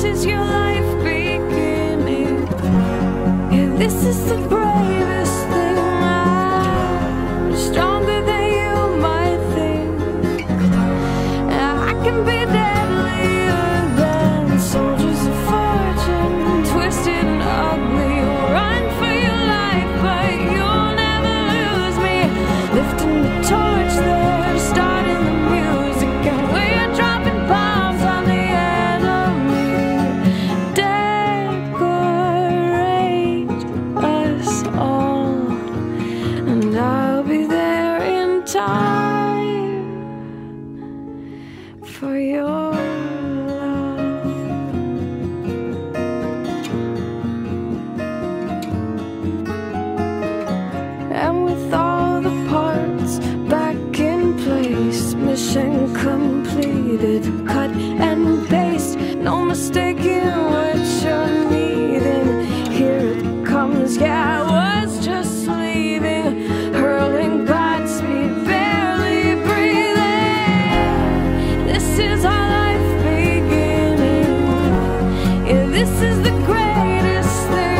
This is your life beginning, and this is the bravest thing. I'm stronger than you might think. I can be deadlier than soldiers of fortune, twisted and ugly. Run for your life, but you'll never lose me. Lifting the torch there, starting the music, and we're dropping bombs on the time for your love. And with all the parts back in place, mission completed, cut and paste, no mistake in what you're needing. Here it comes, yeah, I was just leaving, hurling back. This is our life beginning. Yeah, this is the greatest thing.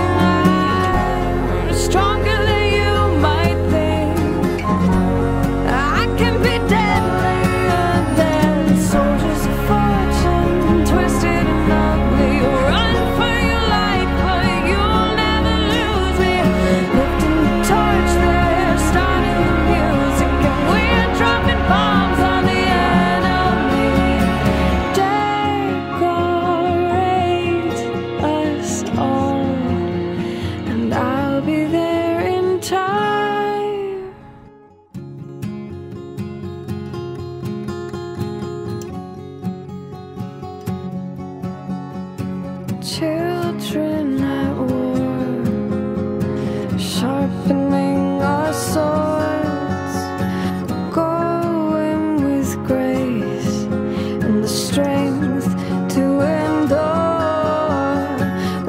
I'm stronger than you might think. I can be deadlier than soldiers of fortune, twisted and ugly. Run for your life, but you'll never lose me. Lifting the torch there, starting the music, and we're dropping bombs on the children at war, sharpening our swords, going with grace and the strength to endure.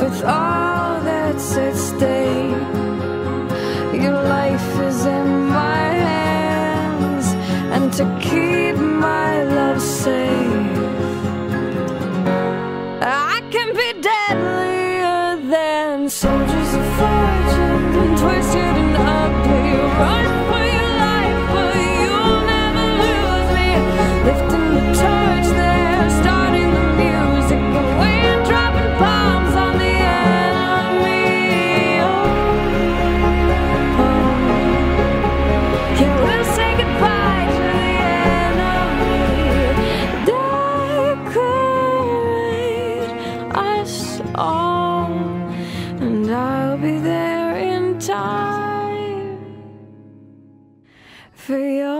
With all that's at stake, your life is in my hands, and to keep my love safe, I can be deadlier than soldiers of fortune, twisted and ugly. Run for your life, but you'll never lose me. Lifting the torch there, starting the music, and we're dropping bombs on the enemy. Oh, oh. Yeah, we'll say goodbye to the enemy. Us all, and I'll be there in time for you.